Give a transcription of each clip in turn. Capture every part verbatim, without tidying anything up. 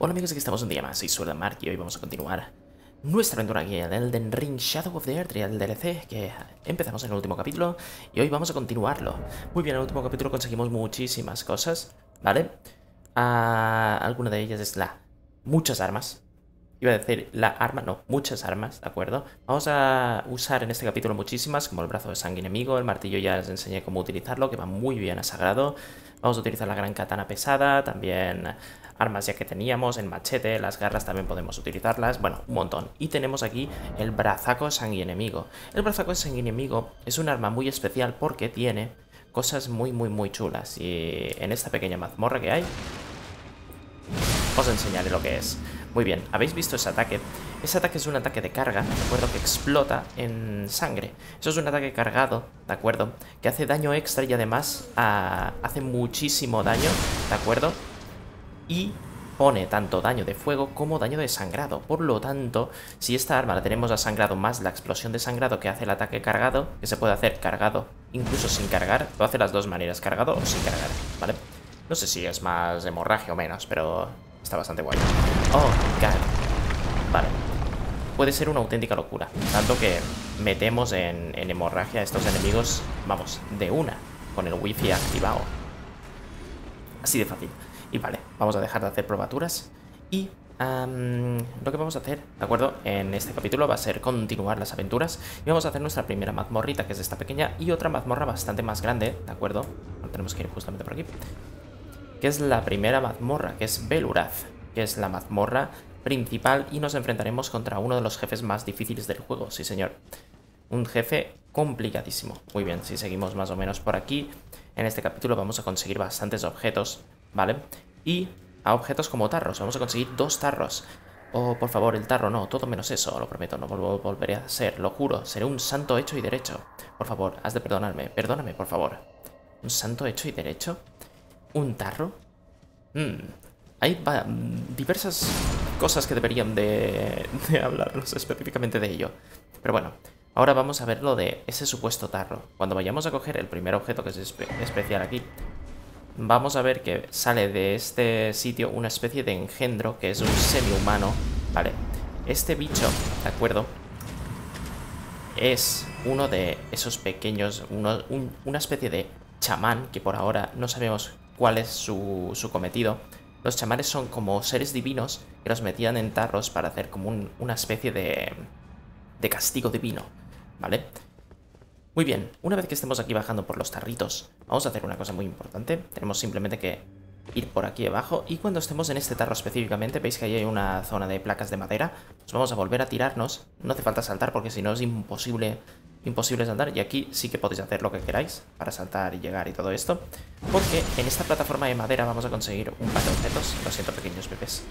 Hola amigos, aquí estamos un día más, soy Sword and Mark y hoy vamos a continuar nuestra aventura aquí en Elden Ring Shadow of the Erdtree, el D L C que empezamos en el último capítulo y hoy vamos a continuarlo. Muy bien, en el último capítulo conseguimos muchísimas cosas, ¿vale? Ah, alguna de ellas es la... muchas armas. Iba a decir la arma, no, muchas armas, ¿de acuerdo? Vamos a usar en este capítulo muchísimas, como el brazo de sangre enemigo, el martillo ya les enseñé cómo utilizarlo, que va muy bien a sagrado. Vamos a utilizar la gran katana pesada, también armas ya que teníamos, el machete, las garras también podemos utilizarlas, bueno, un montón. Y tenemos aquí el brazaco sanguienemigo. El brazaco sanguienemigo es un arma muy especial porque tiene cosas muy, muy, muy chulas. Y en esta pequeña mazmorra que hay, os enseñaré lo que es. Muy bien, ¿habéis visto ese ataque? Ese ataque es un ataque de carga, ¿de acuerdo? Que explota en sangre. Eso es un ataque cargado, ¿de acuerdo? Que hace daño extra y además uh, hace muchísimo daño, ¿de acuerdo? Y pone tanto daño de fuego como daño de sangrado. Por lo tanto, si esta arma la tenemos a sangrado más la explosión de sangrado que hace el ataque cargado, que se puede hacer cargado incluso sin cargar, lo hace las dos maneras, cargado o sin cargar, ¿vale? No sé si es más hemorragia o menos, pero... está bastante guay. Oh, God. Vale. Puede ser una auténtica locura. Tanto que metemos en, en hemorragia a estos enemigos, vamos, de una. Con el wifi activado. Así de fácil. Y vale, vamos a dejar de hacer probaturas. Y um, lo que vamos a hacer, ¿de acuerdo? En este capítulo va a ser continuar las aventuras. Y vamos a hacer nuestra primera mazmorrita, que es esta pequeña. Y otra mazmorra bastante más grande, ¿de acuerdo? Tenemos que ir justamente por aquí. Que es la primera mazmorra, que es Belurat, que es la mazmorra principal y nos enfrentaremos contra uno de los jefes más difíciles del juego, sí señor. Un jefe complicadísimo. Muy bien, si seguimos más o menos por aquí, en este capítulo vamos a conseguir bastantes objetos, ¿vale? Y a objetos como tarros, vamos a conseguir dos tarros. Oh, por favor, el tarro no, todo menos eso, lo prometo, no vol volveré a ser, lo juro, seré un santo hecho y derecho. Por favor, has de perdonarme, perdóname, por favor. ¿Un santo hecho y derecho? ¿Un tarro? Hmm. Hay diversas cosas que deberían de, de hablarnos específicamente de ello. Pero bueno, ahora vamos a ver lo de ese supuesto tarro. Cuando vayamos a coger el primer objeto que es espe especial aquí, vamos a ver que sale de este sitio una especie de engendro que es un semihumano. Vale, este bicho, ¿de acuerdo? Es uno de esos pequeños, uno, un, una especie de chamán que por ahora no sabemos cuál es su, su cometido. Los chamanes son como seres divinos que los metían en tarros para hacer como un, una especie de, de castigo divino, ¿vale? Muy bien, una vez que estemos aquí bajando por los tarritos, vamos a hacer una cosa muy importante. Tenemos simplemente que ir por aquí abajo y cuando estemos en este tarro específicamente, veis que ahí hay una zona de placas de madera, nos vamos a volver a tirarnos. No hace falta saltar porque si no es imposible... imposible saltar, y aquí sí que podéis hacer lo que queráis para saltar y llegar y todo esto, porque en esta plataforma de madera vamos a conseguir un par de objetos. Lo siento, pequeños bebés.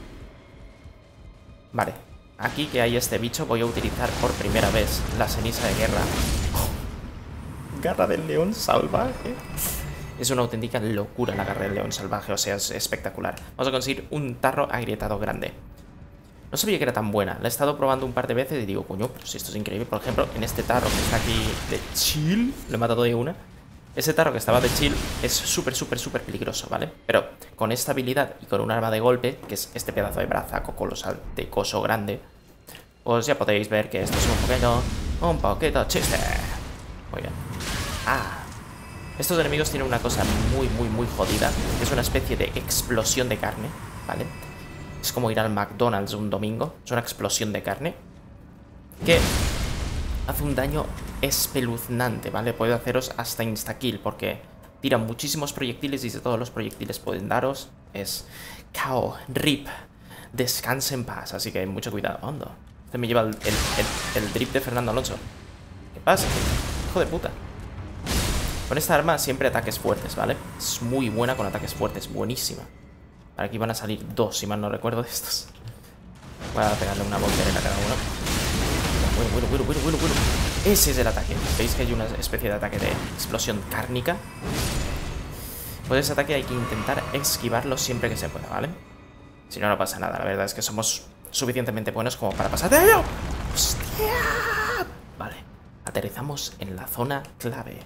Vale, aquí que hay este bicho voy a utilizar por primera vez la ceniza de guerra. Oh, garra del león salvaje. Es una auténtica locura la garra del león salvaje, o sea, es espectacular. Vamos a conseguir un tarro agrietado grande. No sabía que era tan buena, la he estado probando un par de veces y digo, coño, pero si esto es increíble. Por ejemplo, en este tarro que está aquí de chill, lo he matado de una. Ese tarro que estaba de chill es súper, súper, súper peligroso, ¿vale? Pero con esta habilidad y con un arma de golpe, que es este pedazo de brazaco colosal de coso grande, pues ya podéis ver que esto es un poquito, un poquito chiste. Muy bien. Ah, estos enemigos tienen una cosa muy, muy, muy jodida, que es una especie de explosión de carne, ¿vale? Es como ir al McDonald's un domingo. Es una explosión de carne que hace un daño espeluznante, ¿vale? Puede haceros hasta instakill porque tiran muchísimos proyectiles y de todos los proyectiles pueden daros. Es K O, R I P, descanse en paz. Así que mucho cuidado, hondo. Este me lleva el, el, el, el drip de Fernando Alonso. ¿Qué pasa? Hijo de puta. Con esta arma siempre ataques fuertes, ¿vale? Es muy buena con ataques fuertes, buenísima. Aquí van a salir dos, si mal no recuerdo, de estos. Voy a pegarle una voltereta a cada uno. Bueno, bueno, bueno, bueno, bueno, bueno. Ese es el ataque. ¿Veis que hay una especie de ataque de explosión cárnica? Pues ese ataque hay que intentar esquivarlo siempre que se pueda, ¿vale? Si no, no pasa nada. La verdad es que somos suficientemente buenos como para pasar de ello. ¡Hostia! Vale. Aterrizamos en la zona clave.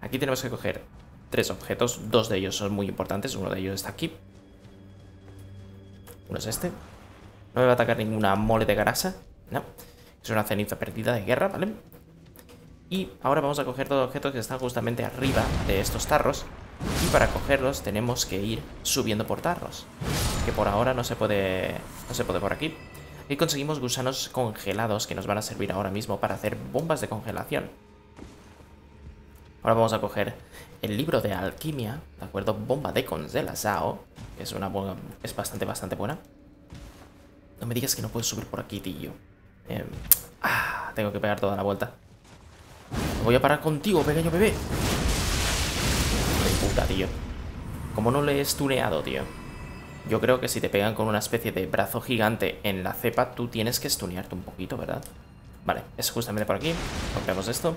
Aquí tenemos que coger tres objetos. Dos de ellos son muy importantes. Uno de ellos está aquí. Uno es este. No me va a atacar ninguna mole de grasa. No. Es una ceniza perdida de guerra, ¿vale? Y ahora vamos a coger todos los objetos que están justamente arriba de estos tarros. Y para cogerlos tenemos que ir subiendo por tarros, que por ahora no se puede, no se puede por aquí. Y conseguimos gusanos congelados que nos van a servir ahora mismo para hacer bombas de congelación. Ahora vamos a coger el libro de alquimia, ¿de acuerdo? Bomba de congelación, que es una buena, es bastante, bastante buena. No me digas que no puedes subir por aquí, tío. Eh, ah, tengo que pegar toda la vuelta. Me voy a parar contigo, pequeño bebé. De puta, tío. Como no le he stuneado, tío. Yo creo que si te pegan con una especie de brazo gigante en la cepa, tú tienes que stunearte un poquito, ¿verdad? Vale, es justamente por aquí. Compramos esto.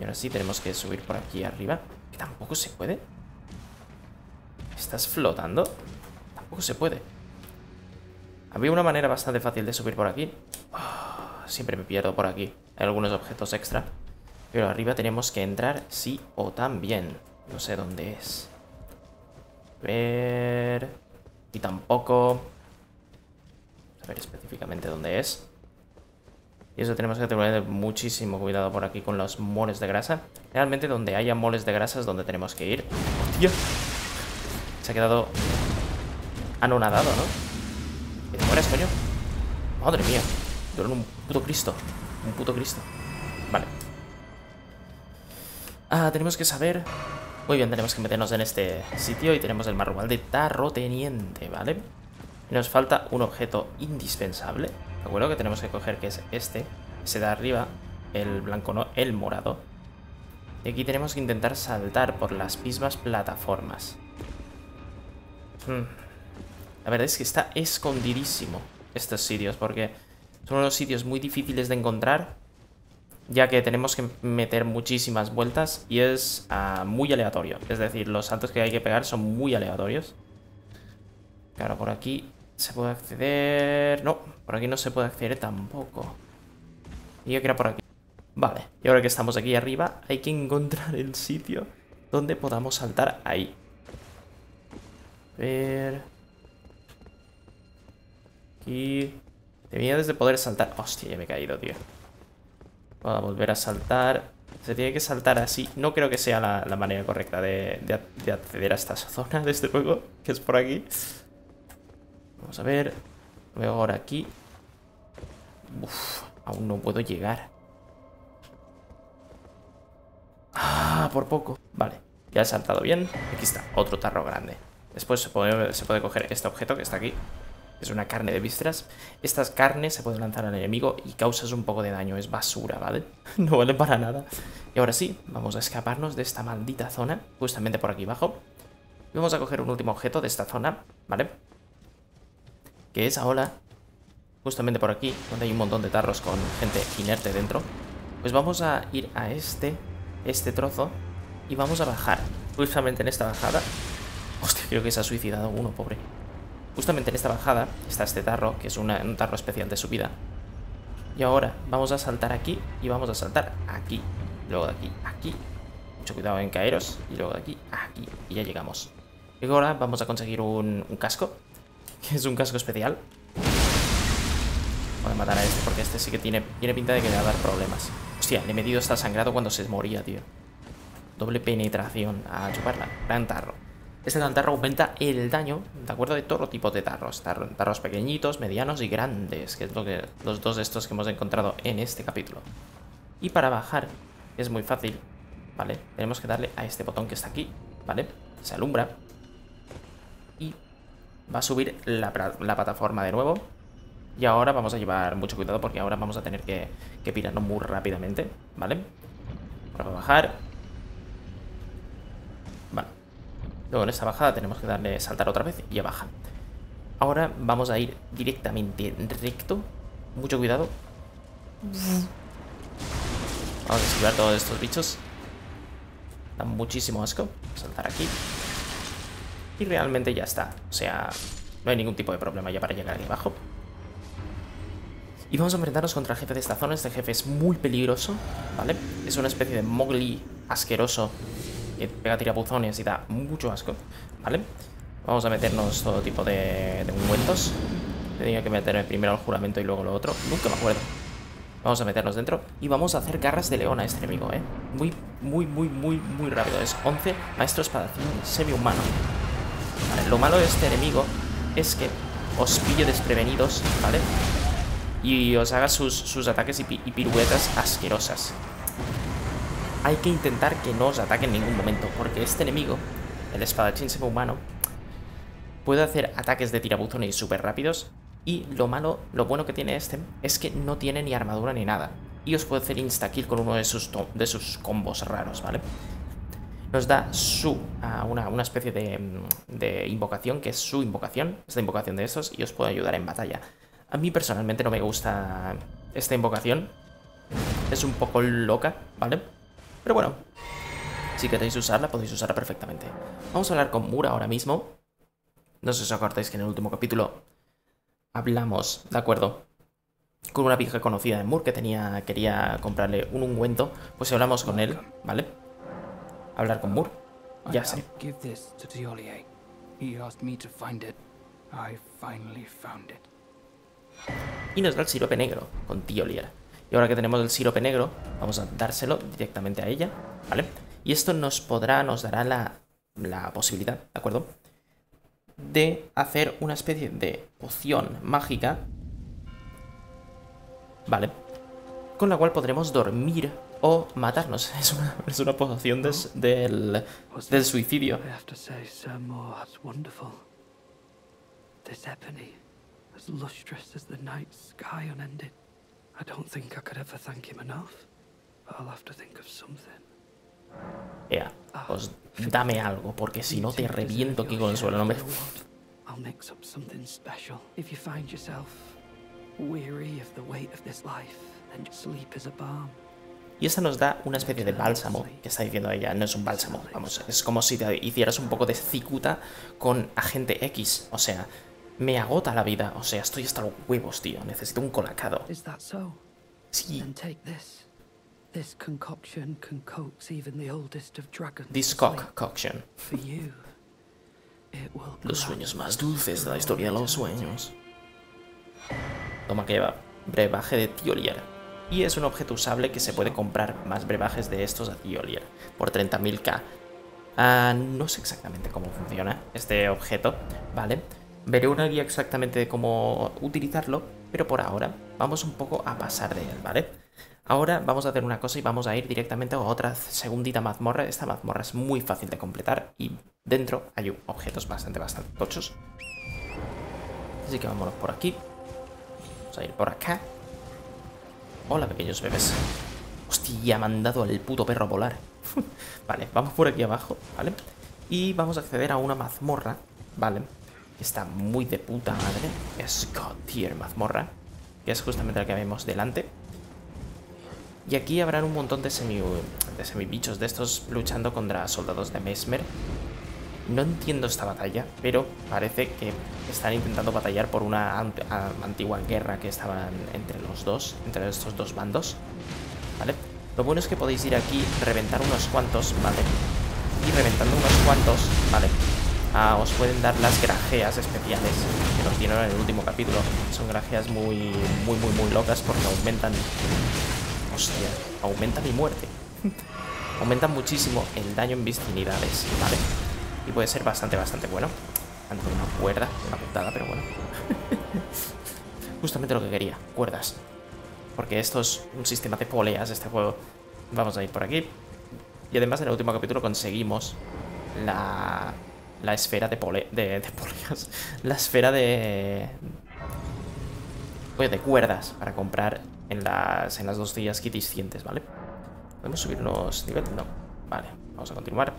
Y ahora sí, tenemos que subir por aquí arriba. Que tampoco se puede. ¿Estás flotando? Tampoco se puede. Había una manera bastante fácil de subir por aquí. Oh, siempre me pierdo por aquí. Hay algunos objetos extra. Pero arriba tenemos que entrar sí o también. No sé dónde es. A ver... Y tampoco... A ver específicamente dónde es. Y eso tenemos que tener muchísimo cuidado por aquí con los moles de grasa. Realmente donde haya moles de grasa es donde tenemos que ir. ¡Hostia! Se ha quedado anonadado, ¿no? ¿Que te mueres, coño? ¡Madre mía! Duran un puto Cristo. Un puto Cristo. Vale. Ah, tenemos que saber... Muy bien, tenemos que meternos en este sitio y tenemos el manual de Tarro Teniente, ¿vale? Y nos falta un objeto indispensable, ¿de acuerdo? Que tenemos que coger, que es este. Ese de arriba, el blanco, no, el morado. Y aquí tenemos que intentar saltar por las mismas plataformas. Hmm. La verdad es que está escondidísimo estos sitios, porque son unos sitios muy difíciles de encontrar, ya que tenemos que meter muchísimas vueltas y es uh, muy aleatorio. Es decir, los saltos que hay que pegar son muy aleatorios. Claro, por aquí se puede acceder... No, por aquí no se puede acceder tampoco. Y yo que era por aquí. Vale, y ahora que estamos aquí arriba, hay que encontrar el sitio donde podamos saltar ahí. A ver... Aquí... Debía desde poder saltar... Hostia, ya me he caído, tío. Voy a volver a saltar. Se tiene que saltar así. No creo que sea la, la manera correcta de, de, de acceder a esta zona, desde luego, que es por aquí. Vamos a ver. Luego ahora aquí. Uf, aún no puedo llegar. Ah, por poco. Vale, ya he saltado bien. Aquí está, otro tarro grande. Después se puede, se puede coger este objeto que está aquí. Es una carne de vísceras. Estas carnes se pueden lanzar al enemigo y causas un poco de daño. Es basura, ¿vale? No vale para nada. Y ahora sí, vamos a escaparnos de esta maldita zona, justamente por aquí abajo. Y vamos a coger un último objeto de esta zona, ¿vale? Que es ahora, justamente por aquí, donde hay un montón de tarros con gente inerte dentro. Pues vamos a ir a este, este trozo y vamos a bajar. Justamente en esta bajada... Hostia, creo que se ha suicidado uno, pobre. Justamente en esta bajada está este tarro, que es una, un tarro especial de subida. Y ahora vamos a saltar aquí y vamos a saltar aquí. Luego de aquí, aquí. Mucho cuidado en caeros. Y luego de aquí, aquí. Y ya llegamos. Y ahora vamos a conseguir un, un casco, que es un casco especial. Voy a matar a este porque este sí que tiene, tiene pinta de que le va a dar problemas. Hostia, le he metido hasta sangrado cuando se moría, tío. Doble penetración a chuparla. Gran tarro. Este tarro aumenta el daño, ¿de acuerdo? De todo tipo de tarros. Tarros pequeñitos, medianos y grandes, que es lo que los dos de estos que hemos encontrado en este capítulo. Y para bajar es muy fácil, ¿vale? Tenemos que darle a este botón que está aquí, ¿vale? Se alumbra. Y va a subir la, la plataforma de nuevo. Y ahora vamos a llevar mucho cuidado porque ahora vamos a tener que, que pirarnos muy rápidamente, ¿vale? Ahora va a bajar. Vale. Luego en esta bajada tenemos que darle saltar otra vez y ya baja. Ahora vamos a ir directamente recto. Mucho cuidado. Vamos a esquivar todos estos bichos. Dan muchísimo asco. Saltar aquí. Y realmente ya está. O sea, no hay ningún tipo de problema ya para llegar aquí abajo. Y vamos a enfrentarnos contra el jefe de esta zona. Este jefe es muy peligroso, ¿vale? Es una especie de mogli asqueroso. Que pega tirabuzones y da mucho asco, ¿vale? Vamos a meternos todo tipo de, de ungüentos. Tenía que meterme primero al juramento y luego lo otro. Nunca me acuerdo. Vamos a meternos dentro y vamos a hacer garras de león a este enemigo, ¿eh? Muy, muy, muy, muy, muy rápido. Es once, maestro espadachín semi-humano. Vale, lo malo de este enemigo es que os pille desprevenidos, ¿vale? Y os haga sus, sus ataques y, pi y piruetas asquerosas. Hay que intentar que no os ataque en ningún momento, porque este enemigo, el espadachín semi-humano, puede hacer ataques de tirabuzones súper rápidos. Y lo malo, lo bueno que tiene este es que no tiene ni armadura ni nada. Y os puede hacer insta-kill con uno de sus, de sus combos raros, ¿vale? Nos da su, uh, una, una especie de, de invocación, que es su invocación. Esta invocación de estos, y os puede ayudar en batalla. A mí personalmente no me gusta esta invocación. Es un poco loca, ¿vale? Pero bueno, si queréis usarla, podéis usarla perfectamente. Vamos a hablar con Moore ahora mismo. No sé si os acordáis que en el último capítulo hablamos, ¿de acuerdo? Con una vieja conocida de Moore que tenía, quería comprarle un ungüento. Pues hablamos con él, ¿vale? Hablar con Moore. Ya sé. Y nos da el sirope negro con Thiollier. Y ahora que tenemos el sirope negro, vamos a dárselo directamente a ella, ¿vale? Y esto nos podrá, nos dará la, la posibilidad, ¿de acuerdo? De hacer una especie de poción mágica, vale, con la cual podremos dormir o matarnos. Es una, es una poción des, del, del suicidio. Ea, yeah, pues dame algo, porque si no te reviento aquí con el suelo, no me... Y esta nos da una especie de bálsamo, que está diciendo ella, no es un bálsamo, vamos, es como si te hicieras un poco de cicuta con agente X, o sea, me agota la vida, o sea, estoy hasta los huevos, tío, necesito un colacado. Sí. This concoction concocts even the oldest of dragons. This concoction. Los sueños más dulces de la historia de los sueños. Toma que va. Brebaje de Thiollier. Y es un objeto usable que se puede comprar más brebajes de estos a Thiollier por treinta mil K. Uh, no sé exactamente cómo funciona este objeto, ¿vale? Veré una guía exactamente de cómo utilizarlo, pero por ahora vamos un poco a pasar de él, ¿vale? Ahora vamos a hacer una cosa y vamos a ir directamente a otra segundita mazmorra. Esta mazmorra es muy fácil de completar y dentro hay objetos bastante, bastante tochos. Así que vámonos por aquí. Vamos a ir por acá. Hola, pequeños bebés. Hostia, me han dado al puto perro a volar. Vale, vamos por aquí abajo, ¿vale? Y vamos a acceder a una mazmorra, ¿vale? Que está muy de puta madre. Es God tier mazmorra, que es justamente la que vemos delante. Y aquí habrán un montón de semi, de semi bichos de estos luchando contra soldados de Mesmer. No entiendo esta batalla, pero parece que están intentando batallar por una ant antigua guerra que estaban entre los dos, entre estos dos bandos, ¿vale? Lo bueno es que podéis ir aquí, reventar unos cuantos, ¿vale? Y reventando unos cuantos, ¿vale? Ah, os pueden dar las grajeas especiales que nos dieron en el último capítulo. Son grajeas muy, muy, muy, muy locas porque aumentan... Hostia, aumenta mi muerte. Aumenta muchísimo el daño en vicinidades, ¿vale? Y puede ser bastante, bastante bueno. Ando con una cuerda, una putada, pero bueno. Justamente lo que quería, cuerdas. Porque esto es un sistema de poleas, este juego. Vamos a ir por aquí. Y además en el último capítulo conseguimos la, la esfera de, pole, de, de poleas. La esfera de... Oye, de cuerdas para comprar... En las, en las dos sillas quitiscientes, ¿vale? ¿Podemos subirnos nivel? No. Vale, vamos a continuar.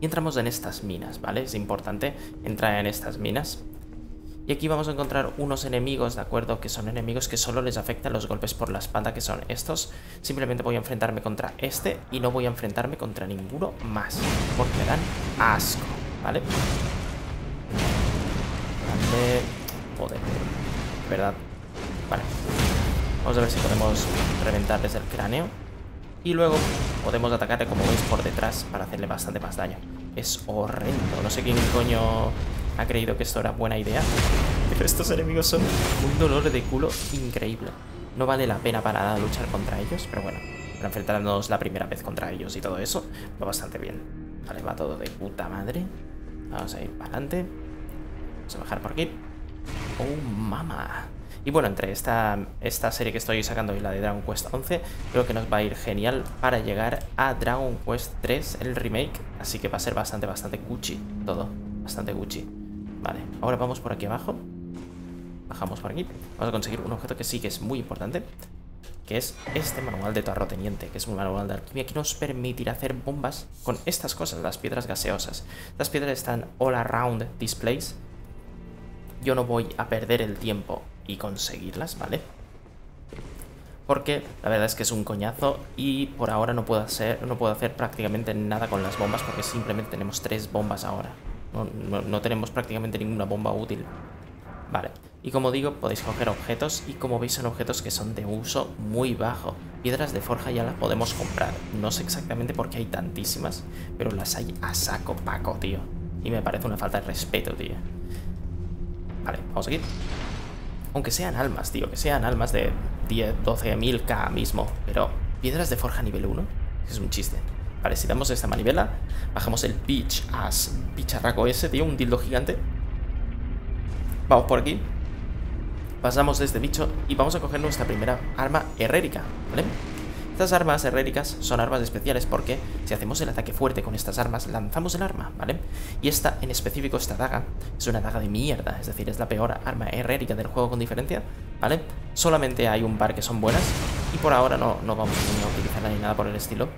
Y entramos en estas minas, ¿vale? Es importante entrar en estas minas. Y aquí vamos a encontrar unos enemigos, ¿de acuerdo? Que son enemigos que solo les afectan los golpes por la espalda, que son estos. Simplemente voy a enfrentarme contra este y no voy a enfrentarme contra ninguno más, porque me dan asco, ¿vale? Vale. Joder, ¿verdad? Vale, vamos a ver si podemos reventarles el cráneo. Y luego podemos atacarle, como veis, por detrás para hacerle bastante más daño. Es horrendo, no sé quién coño ha creído que esto era buena idea, pero estos enemigos son un dolor de culo increíble. No vale la pena para nada luchar contra ellos, pero bueno, para enfrentarnos la primera vez contra ellos y todo eso, va bastante bien. Vale, va todo de puta madre. Vamos a ir para adelante. Vamos a bajar por aquí. ¡Oh, mamá! Y bueno, entre esta, esta serie que estoy sacando y la de Dragon Quest once, creo que nos va a ir genial para llegar a Dragon Quest tres, el remake. Así que va a ser bastante, bastante Gucci todo. Bastante Gucci. Vale, ahora vamos por aquí abajo. Bajamos por aquí. Vamos a conseguir un objeto que sí que es muy importante, que es este manual de terrateniente, que es un manual de alquimia que nos permitirá hacer bombas con estas cosas, las piedras gaseosas. Estas piedras están all around this place. Yo no voy a perder el tiempo y conseguirlas, ¿vale? Porque la verdad es que es un coñazo y por ahora no puedo hacer, no puedo hacer prácticamente nada con las bombas porque simplemente tenemos tres bombas ahora. No, no, no tenemos prácticamente ninguna bomba útil. Vale, y como digo, podéis coger objetos y como veis son objetos que son de uso muy bajo. Piedras de forja ya las podemos comprar. No sé exactamente por qué hay tantísimas, pero las hay a saco paco, tío. Y me parece una falta de respeto, tío. Vale, vamos aquí. Aunque sean almas, tío, que sean almas de diez, doce mil K mismo. Pero piedras de forja nivel uno es un chiste. Vale, si damos esta manivela, bajamos el bitch ass bicharraco ese, tío, un dildo gigante. Vamos por aquí. Pasamos de este bicho y vamos a coger nuestra primera arma herrérica, ¿vale? Estas armas herréricas son armas especiales porque si hacemos el ataque fuerte con estas armas, lanzamos el arma, ¿vale? Y esta, en específico, esta daga, es una daga de mierda, es decir, es la peor arma herrérica del juego con diferencia, ¿vale? Solamente hay un par que son buenas y por ahora no, no vamos ni a utilizarla ni nada por el estilo,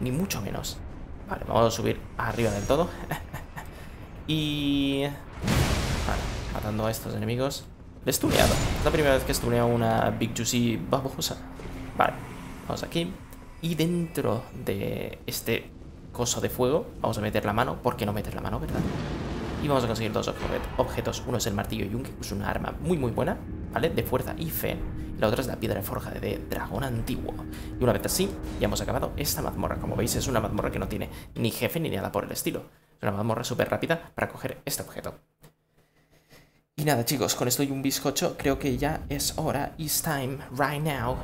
ni mucho menos. Vale, vamos a subir arriba del todo. Y... vale, matando a estos enemigos. Les tuneado. Es la primera vez que estuneo una Big Juicy babosa. Vale. Vamos aquí. Y dentro de este coso de fuego vamos a meter la mano. ¿Por qué no meter la mano, verdad? Y vamos a conseguir dos objetos. Uno es el martillo de Yunque, que es una arma muy muy buena, ¿vale? De fuerza y fe. La otra es la piedra de forja de dragón antiguo. Y una vez así, ya hemos acabado esta mazmorra. Como veis, es una mazmorra que no tiene ni jefe ni nada por el estilo. Es una mazmorra súper rápida para coger este objeto. Y nada, chicos, con esto y un bizcocho creo que ya es hora. It's time right now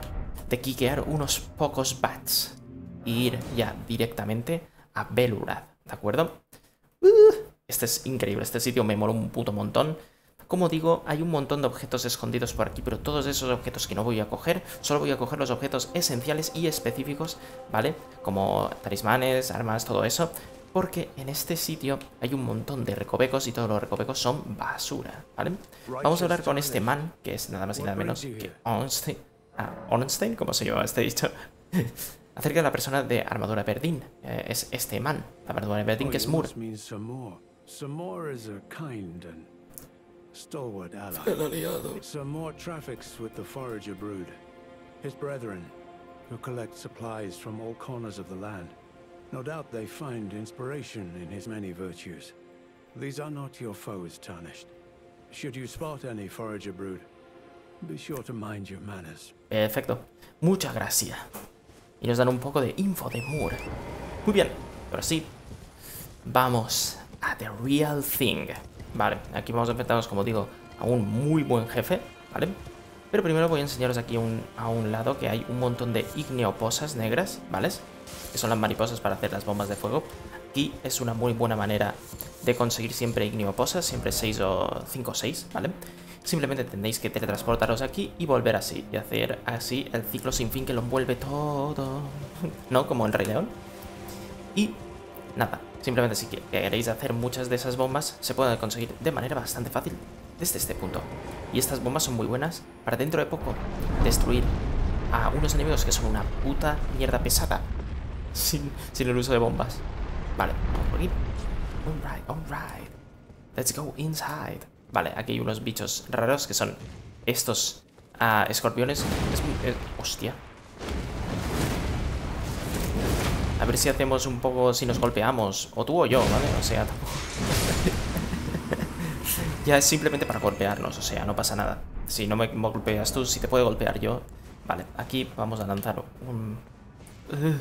de quiquear unos pocos bats y ir ya directamente a Belurat, ¿de acuerdo? Uh, este es increíble, este sitio me moló un puto montón. Como digo, hay un montón de objetos escondidos por aquí, pero todos esos objetos que no voy a coger, solo voy a coger los objetos esenciales y específicos, ¿vale? Como talismanes, armas, todo eso, porque en este sitio hay un montón de recovecos y todos los recovecos son basura, ¿vale? Vamos a hablar con este man, que es nada más y nada menos que Ornstein. Ah, Ornstein, como se llama este dicho, acerca de la persona de armadura verdín. Eh, es este man, la armadura verdín, que es Moore. El aliado. Perfecto, muchas gracias. Y nos dan un poco de info de Moore. Muy bien, ahora sí, vamos a the real thing. Vale, aquí vamos a enfrentarnos, como digo, a un muy buen jefe, ¿vale? Pero primero voy a enseñaros aquí un, a un lado que hay un montón de igneoposas negras, ¿vale? Que son las mariposas para hacer las bombas de fuego. Aquí es una muy buena manera de conseguir siempre igneoposas, siempre seis o cinco o seis, ¿vale? Simplemente tendréis que teletransportaros aquí y volver así. Y hacer así el ciclo sin fin que lo envuelve todo. ¿No? Como el Rey León. Y nada. Simplemente si queréis hacer muchas de esas bombas, se pueden conseguir de manera bastante fácil desde este punto. Y estas bombas son muy buenas para dentro de poco destruir a unos enemigos que son una puta mierda pesada. Sin, sin el uso de bombas. Vale, vamos por aquí. Alright, alright. Let's go inside. Vale, aquí hay unos bichos raros que son estos uh, escorpiones. Es muy, eh, hostia. A ver si hacemos un poco, si nos golpeamos. O tú o yo, ¿vale? O sea, tampoco. Ya es simplemente para golpearnos, o sea, no pasa nada. Si no me golpeas tú, si te puedo golpear yo. Vale, aquí vamos a lanzar un... Uh,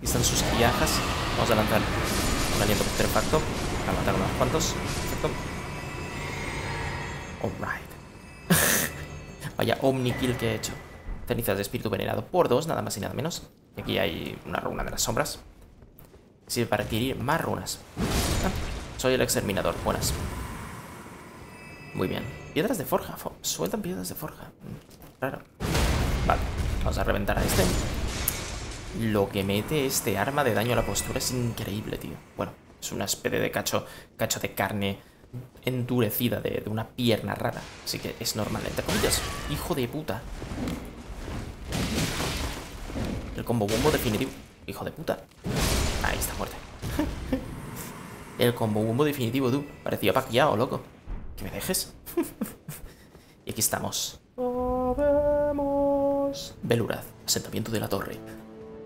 y están sus piajas. Vamos a lanzar un aliento putrefacto. A matar unos cuantos. Perfecto. Alright. Vaya omnikill que he hecho. Cenizas de espíritu venerado por dos, nada más y nada menos. Aquí hay una runa de las sombras. Sirve para adquirir más runas. Ah, soy el exterminador, buenas. Muy bien. Piedras de forja, sueltan piedras de forja. Claro. Vale, vamos a reventar a este. Lo que mete este arma de daño a la postura es increíble, tío. Bueno, es una especie de cacho, cacho de carne endurecida de, de una pierna rara. Así que es normal, entre comillas. Hijo de puta. El combo bombo definitivo. Hijo de puta. Ahí está muerto. El combo bombo definitivo, tú. Parecía paqueado, loco. ¿Que me dejes? Y aquí estamos. Belurat, asentamiento de la torre.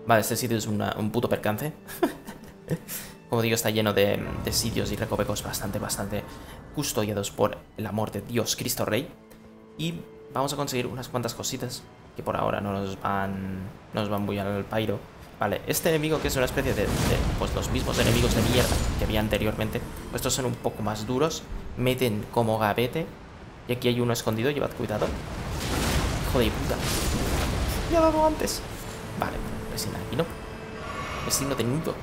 Vale, este sitio es una, un puto percance. Como digo, está lleno de, de sitios y recovecos bastante, bastante custodiados por el amor de Dios Cristo Rey. Y vamos a conseguir unas cuantas cositas que por ahora no nos van, no nos van muy al pairo. Vale, este enemigo que es una especie de, de pues los mismos enemigos de mierda que había anteriormente, pues estos son un poco más duros, meten como gavete. Y aquí hay uno escondido, llevad cuidado. Hijo de puta. Ya he dado antes. Vale, resina aquí no. Resino de nudo.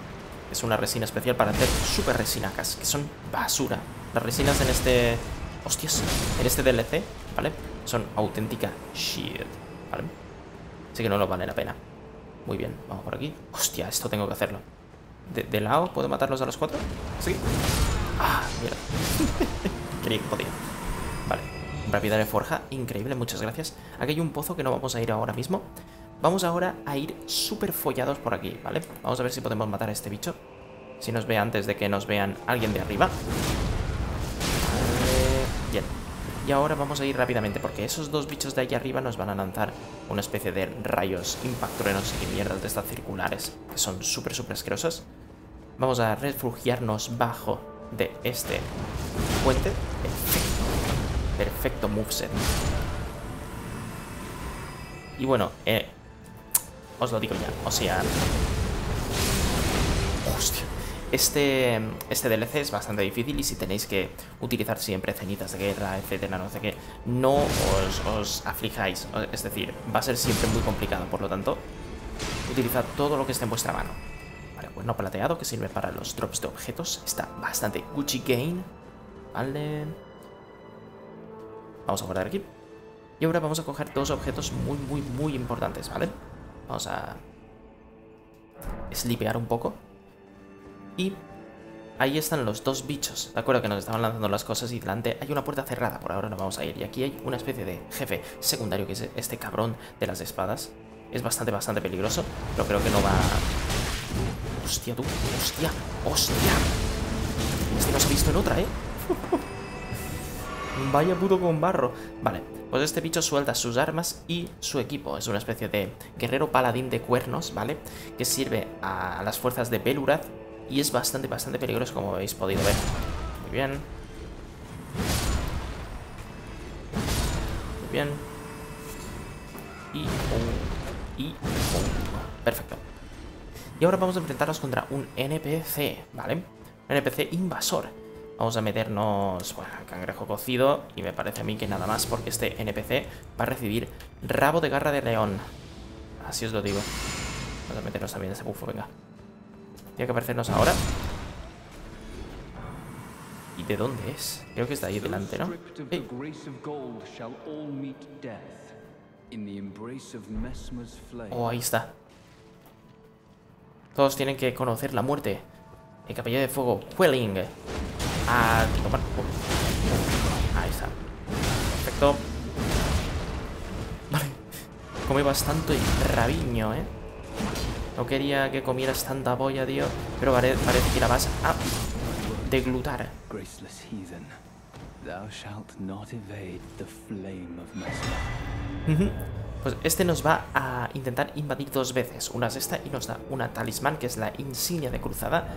Es una resina especial para hacer super resinacas, que son basura. Las resinas en este... Hostias, en este D L C, ¿vale? Son auténtica shit, ¿vale? Así que no nos vale la pena. Muy bien, vamos por aquí. Hostia, esto tengo que hacerlo. ¿De, de lado puedo matarlos a los cuatro? Sí. Ah, mira. Creí que podía. Vale, Piedra de forja, increíble, muchas gracias. Aquí hay un pozo que no vamos a ir ahora mismo. Vamos ahora a ir súper follados por aquí, ¿vale? Vamos a ver si podemos matar a este bicho. Si nos ve antes de que nos vean alguien de arriba. Bien. Y ahora vamos a ir rápidamente, porque esos dos bichos de ahí arriba nos van a lanzar una especie de rayos, impactruenos y mierdas de estas circulares, que son súper, súper asquerosas. Vamos a refugiarnos bajo de este puente. Perfecto moveset. Y bueno, eh, os lo digo ya, o sea... Hostia. Este, este D L C es bastante difícil y si tenéis que utilizar siempre cenizas de guerra, etcétera, no sé qué, no os, os aflijáis. Es decir, va a ser siempre muy complicado, por lo tanto, utilizad todo lo que esté en vuestra mano. Vale, cuerno plateado que sirve para los drops de objetos. Está bastante Gucci Gain. Vale... Vamos a guardar aquí. Y ahora vamos a coger dos objetos muy, muy, muy importantes, ¿vale? Vamos a... slipear un poco. Y... ahí están los dos bichos. De acuerdo que nos estaban lanzando las cosas y delante hay una puerta cerrada. Por ahora no vamos a ir. Y aquí hay una especie de jefe secundario que es este cabrón de las espadas. Es bastante, bastante peligroso. Pero creo que no va... Hostia, tú. Hostia. Hostia. Este no se ha visto en otra, ¿eh? Vaya puto con barro. Vale, pues este bicho suelta sus armas y su equipo. Es una especie de guerrero paladín de cuernos, ¿vale? Que sirve a las fuerzas de Belurat. Y es bastante, bastante peligroso, como habéis podido ver. Muy bien. Muy bien. Y... Oh, y... Oh. Perfecto. Y ahora vamos a enfrentarnos contra un N P C, ¿vale? Un N P C invasor. Vamos a meternos, bueno, cangrejo cocido. Y me parece a mí que nada más, porque este N P C va a recibir rabo de garra de león. Así os lo digo. Vamos a meternos también ese bufo, venga. Tiene que aparecernos ahora. ¿Y de dónde es? Creo que está ahí delante, ¿no? Hey. Oh, ahí está. Todos tienen que conocer la muerte. El capellán de fuego, Quelling. Ah, tomar. Uh. Ahí está. Perfecto. Vale. Comí bastante rabiño, ¿eh? No quería que comieras tanta boya, tío. Pero pare parece que la vas a deglutar. Uh-huh. Pues este nos va a intentar invadir dos veces. Una es esta y nos da una talismán, que es la insignia de cruzada.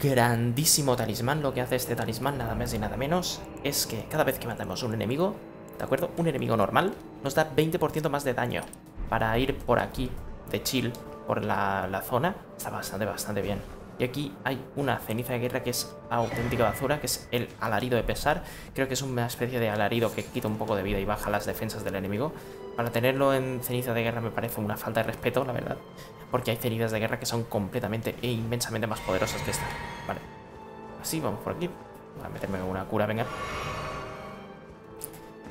Grandísimo talismán. Lo que hace este talismán, nada más y nada menos, es que cada vez que matamos un enemigo, ¿de acuerdo? Un enemigo normal nos da veinte por ciento más de daño. Para ir por aquí de chill, por la, la zona, está bastante, bastante bien. Y aquí hay una ceniza de guerra que es auténtica basura, que es el alarido de pesar. Creo que es una especie de alarido que quita un poco de vida y baja las defensas del enemigo. Para tenerlo en ceniza de guerra me parece una falta de respeto, la verdad, porque hay cenizas de guerra que son completamente e inmensamente más poderosas que esta. Vale, así vamos por aquí. Voy a meterme con una cura, venga.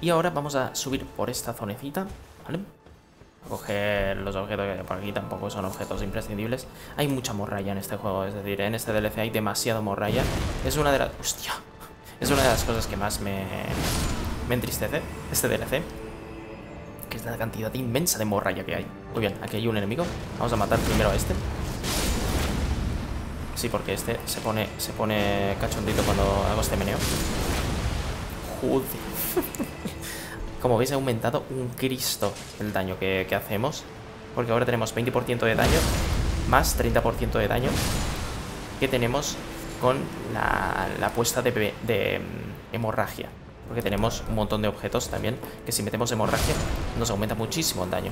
Y ahora vamos a subir por esta zonecita, ¿vale? A coger los objetos que hay por aquí, tampoco son objetos imprescindibles. Hay mucha morralla en este juego, es decir, en este D L C hay demasiado morralla. Es una de las... ¡Hostia! Es una de las cosas que más me, me entristece, este D L C. Que es la cantidad inmensa de morralla que hay. Muy bien, aquí hay un enemigo. Vamos a matar primero a este. Sí, porque este se pone, se pone cachondito cuando hago este meneo. Joder. Como veis, ha aumentado un cristo el daño que, que hacemos. Porque ahora tenemos veinte por ciento de daño más treinta por ciento de daño que tenemos con la, la apuesta de, de hemorragia. Porque tenemos un montón de objetos también que si metemos hemorragia nos aumenta muchísimo el daño.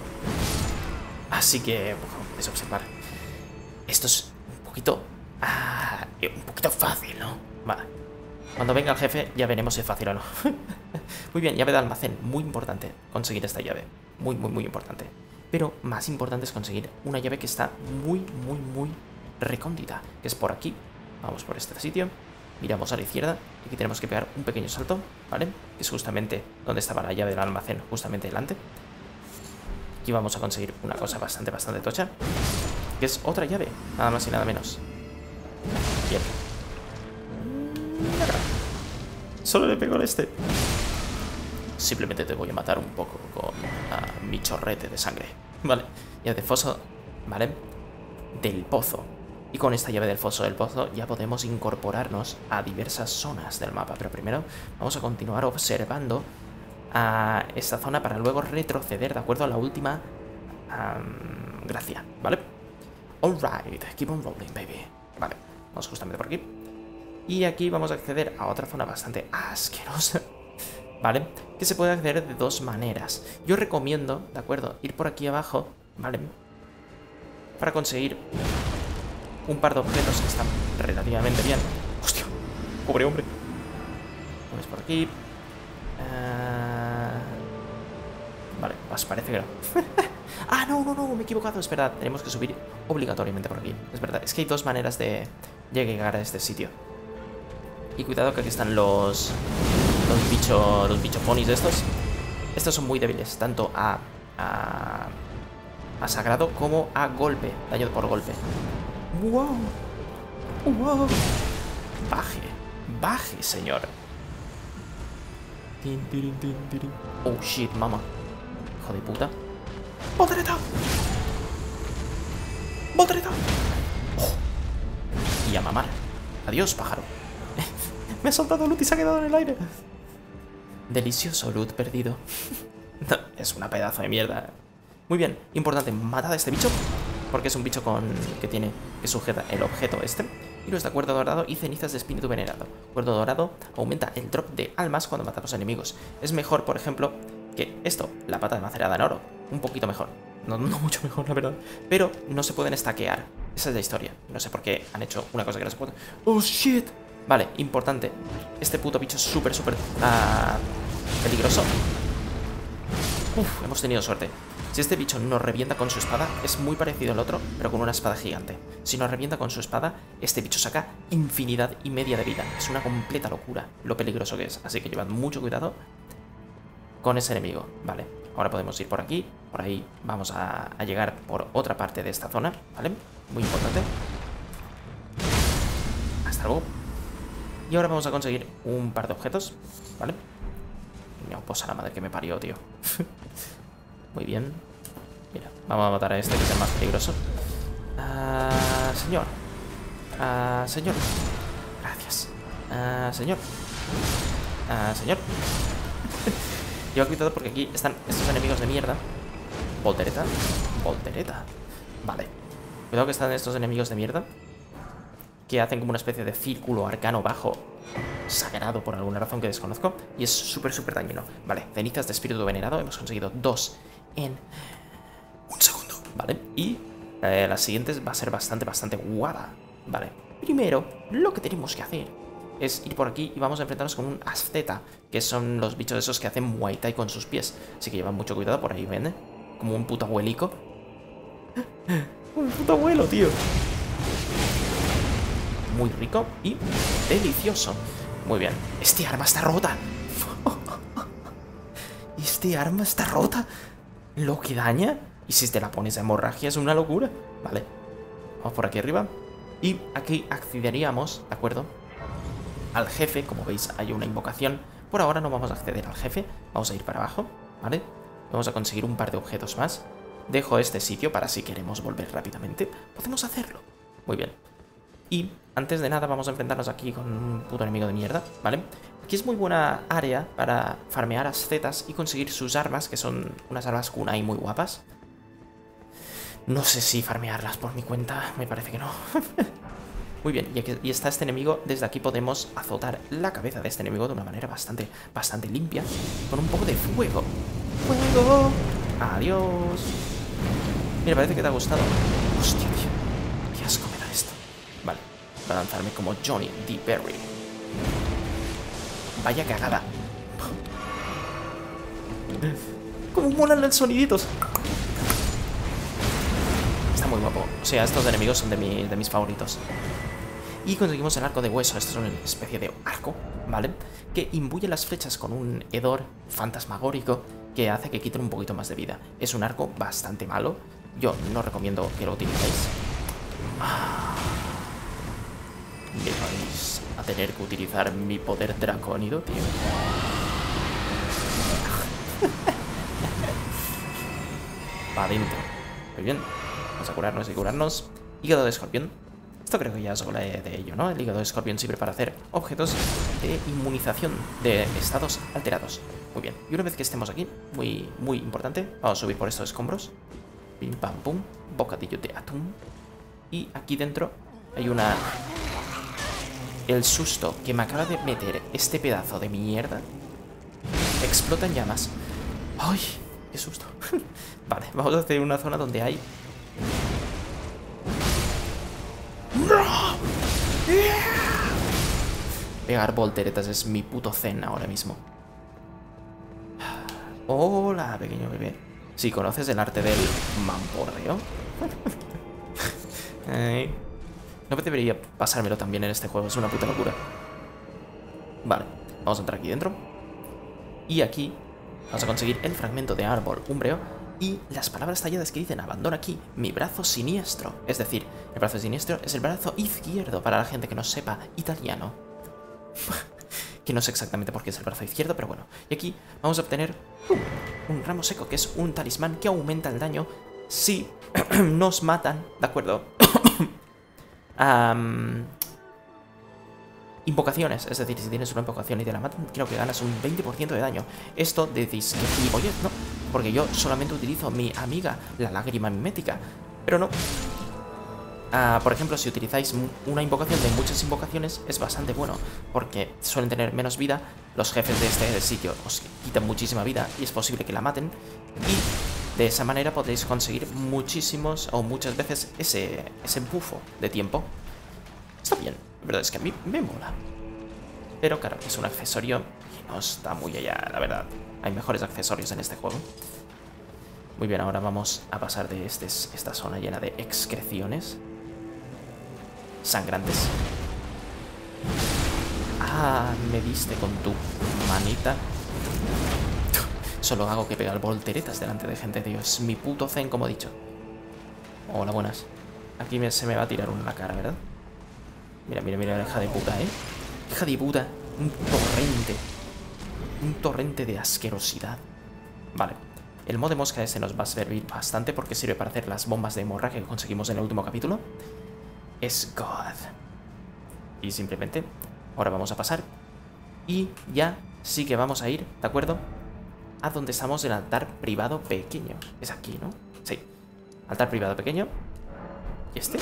Así que, es observar. Esto es un poquito... Ah, un poquito fácil, ¿no? Vale. Cuando venga el jefe ya veremos si es fácil o no. Muy bien, llave de almacén. Muy importante conseguir esta llave. Muy, muy, muy importante. Pero más importante es conseguir una llave que está muy, muy, muy recóndita. Que es por aquí. Vamos por este sitio. Miramos a la izquierda. Y aquí tenemos que pegar un pequeño salto, ¿vale? Que es justamente donde estaba la llave del almacén. Justamente delante. Aquí vamos a conseguir una cosa bastante, bastante tocha. Que es otra llave. Nada más y nada menos. Bien. Solo le pego al este. Simplemente te voy a matar un poco con uh, mi chorrete de sangre. Vale, llave de foso, ¿vale? Del pozo. Y con esta llave del foso del pozo ya podemos incorporarnos a diversas zonas del mapa. Pero primero vamos a continuar observando a esta zona para luego retroceder, ¿de acuerdo? A la última um, gracia, ¿vale? Alright, keep on rolling, baby. Vale, vamos justamente por aquí. Y aquí vamos a acceder a otra zona bastante asquerosa, ¿vale? Que se puede acceder de dos maneras. Yo recomiendo, ¿de acuerdo? Ir por aquí abajo, ¿vale? Para conseguir un par de objetos que están relativamente bien. ¡Hostia! ¡Pobre hombre! Vamos por aquí. Uh... Vale, pues parece que no. ¡Ah, no, no, no! Me he equivocado, es verdad. Tenemos que subir obligatoriamente por aquí. Es verdad, es que hay dos maneras de llegar a este sitio. Y cuidado que aquí están los... Los bichos... Los bichoponis de estos. Estos son muy débiles. Tanto a... A... A sagrado como a golpe. Daño por golpe. ¡Wow! ¡Wow! Baje. Baje, señor. Oh, shit, mamá. Hijo de puta. ¡Botareta! ¡Botareta! Oh. Y a mamar. Adiós, pájaro. Me ha soltado loot y se ha quedado en el aire. Delicioso loot perdido. No, es una pedazo de mierda. Muy bien, importante, matad a este bicho. Porque es un bicho con que tiene que sujeta el objeto este. Y los de acuerdo dorado y cenizas de espíritu venerado. Acuerdo dorado aumenta el drop de almas cuando matamos enemigos. Es mejor, por ejemplo, que esto, la pata de macerada en oro. Un poquito mejor. No, no mucho mejor, la verdad. Pero no se pueden stackear. Esa es la historia. No sé por qué han hecho una cosa que no se puede. ¡Oh, shit! Vale, importante. Este puto bicho es súper, súper uh, peligroso. Uf, hemos tenido suerte. Si este bicho nos revienta con su espada, es muy parecido al otro, pero con una espada gigante. Si nos revienta con su espada, este bicho saca infinidad y media de vida. Es una completa locura lo peligroso que es. Así que llevad mucho cuidado con ese enemigo. Vale, ahora podemos ir por aquí. Por ahí vamos a, a llegar por otra parte de esta zona, ¿vale? Muy importante. Hasta luego. Y ahora vamos a conseguir un par de objetos, ¿vale? No, pues a la madre que me parió, tío. Muy bien. Mira, vamos a matar a este que es el más peligroso. Ah, señor. Ah, señor. Gracias. Ah, señor. Ah, señor. Lleva cuidado porque aquí están estos enemigos de mierda. Voltereta. Voltereta. Vale. Cuidado que están estos enemigos de mierda. Que hacen como una especie de círculo arcano bajo sagrado por alguna razón que desconozco. Y es súper, súper dañino. Vale, cenizas de espíritu venerado. Hemos conseguido dos en un segundo. Vale, y eh, la siguiente va a ser bastante, bastante guada. Vale, primero lo que tenemos que hacer es ir por aquí y vamos a enfrentarnos con un asceta, que son los bichos esos que hacen muay thai con sus pies. Así que llevan mucho cuidado por ahí, ¿ven? Eh? Como un puto abuelico. Un puto abuelo, tío. Muy rico y delicioso. Muy bien. Este arma está rota. Este arma está rota. Lo que daña. Y si te la pones a hemorragia es una locura. Vale. Vamos por aquí arriba. Y aquí accederíamos, ¿de acuerdo? Al jefe. Como veis, hay una invocación. Por ahora no vamos a acceder al jefe. Vamos a ir para abajo, ¿vale? Vamos a conseguir un par de objetos más. Dejo este sitio para si queremos volver rápidamente. Podemos hacerlo. Muy bien. Y antes de nada vamos a enfrentarnos aquí con un puto enemigo de mierda, ¿vale? Aquí es muy buena área para farmear ascetas y conseguir sus armas, que son unas armas kunai muy guapas. No sé si farmearlas por mi cuenta, me parece que no. Muy bien, y, aquí, y está este enemigo. Desde aquí podemos azotar la cabeza de este enemigo de una manera bastante, bastante limpia, con un poco de fuego. ¡Fuego! ¡Adiós! Mira, parece que te ha gustado. ¡Hostia, tío! ¡Qué asco me da esto! Vale, para lanzarme como Johnny D. Berry. Vaya cagada. ¡Cómo molan los soniditos! Está muy guapo. O sea, estos enemigos son de, mi, de mis favoritos. Y conseguimos el arco de hueso. Esto es una especie de arco, ¿vale? Que imbuye las flechas con un hedor fantasmagórico que hace que quiten un poquito más de vida. Es un arco bastante malo. Yo no recomiendo que lo utilicéis. Me vais a tener que utilizar mi poder dracónido, tío. Va adentro. Muy bien. Vamos a curarnos y curarnos. Hígado de escorpión. Esto creo que ya os hablé de ello, ¿no? El hígado de escorpión sirve para hacer objetos de inmunización de estados alterados. Muy bien. Y una vez que estemos aquí, muy, muy importante, vamos a subir por estos escombros. Pim, pam, pum. Bocadillo de atún. Y aquí dentro hay una... El susto que me acaba de meter este pedazo de mierda. Explota en llamas. ¡Ay! ¡Qué susto! Vale, vamos a hacer una zona donde hay... Pegar volteretas es mi puto zen ahora mismo. Hola, pequeño bebé. Si conoces el arte del mamporreo. eh, no me debería pasármelo también en este juego. Es una puta locura. Vale, vamos a entrar aquí dentro. Y aquí vamos a conseguir el fragmento de árbol umbreo y las palabras talladas que dicen: abandona aquí mi brazo siniestro. Es decir, el brazo siniestro es el brazo izquierdo, para la gente que no sepa italiano. Que no sé exactamente por qué es el brazo izquierdo, pero bueno. Y aquí vamos a obtener uh, un ramo seco, que es un talismán que aumenta el daño si nos matan, ¿de acuerdo? um, invocaciones, es decir, si tienes una invocación y te la matan, creo que ganas un veinte por ciento de daño. Esto decís que oye, no, porque yo solamente utilizo mi amiga, la lágrima mimética. Pero no. Uh, por ejemplo, si utilizáis una invocación de muchas invocaciones, es bastante bueno, porque suelen tener menos vida. Los jefes de este sitio os quitan muchísima vida y es posible que la maten. Y de esa manera podréis conseguir muchísimos o muchas veces ese, ese bufo de tiempo. Está bien, la verdad es que a mí me mola. Pero claro, es un accesorio que no está muy allá, la verdad. Hay mejores accesorios en este juego. Muy bien, ahora vamos a pasar de este, esta zona llena de excreciones sangrantes. Ah, me diste con tu manita. Solo hago que pegar volteretas delante de gente, tío. Es mi puto zen, como he dicho. Hola, buenas. Aquí me, se me va a tirar uno en la cara, ¿verdad? Mira, mira, mira, hija de puta, ¿eh? Hija de puta. Un torrente. Un torrente de asquerosidad. Vale, el mod de mosca ese nos va a servir bastante, porque sirve para hacer las bombas de hemorragia que conseguimos en el último capítulo. Es God. Y simplemente, ahora vamos a pasar. Y ya sí que vamos a ir, ¿de acuerdo? A donde estamos, el altar privado pequeño. Es aquí, ¿no? Sí. Altar privado pequeño. ¿Y este?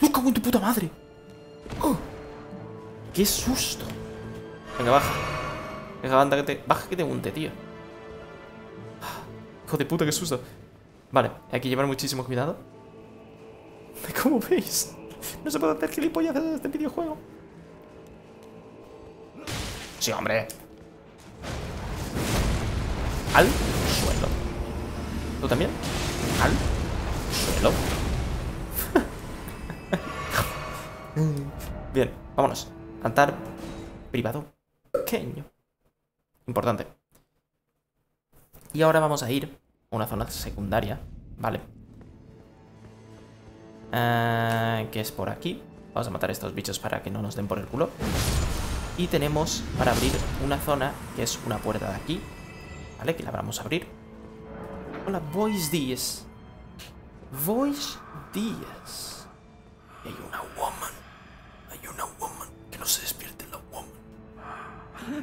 ¡No cago en tu puta madre! ¡Oh! ¡Qué susto! Venga, baja. Venga, anda, que te... baja que te hunde, tío. Hijo de puta, qué susto. Vale, hay que llevar muchísimo cuidado. Como veis, No se puede hacer gilipollas de este videojuego. Sí, hombre. Al suelo. ¿Tú también? Al suelo. Bien, vámonos. Cantar privado. Pequeño. Importante. Y ahora vamos a ir a una zona secundaria. Vale. Uh, que es por aquí. Vamos a matar a estos bichos para que no nos den por el culo. Y tenemos para abrir una zona que es una puerta de aquí. Vale, que la vamos a abrir. Hola, Boys Díaz. Boys Díaz. Hay una woman. Hay una woman. Que no se despierte la woman.